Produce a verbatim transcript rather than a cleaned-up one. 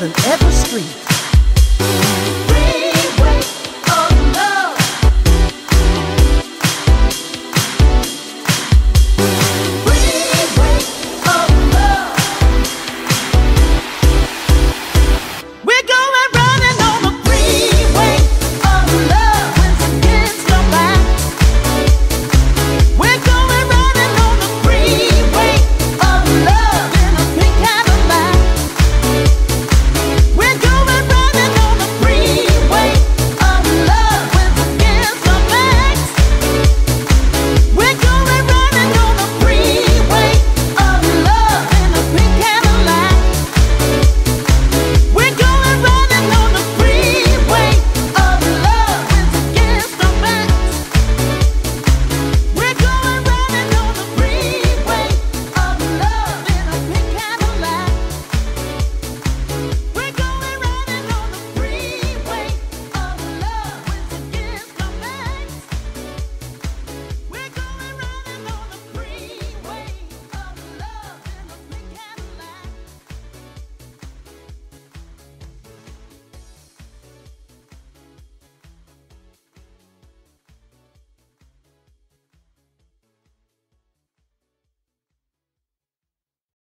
than ever street.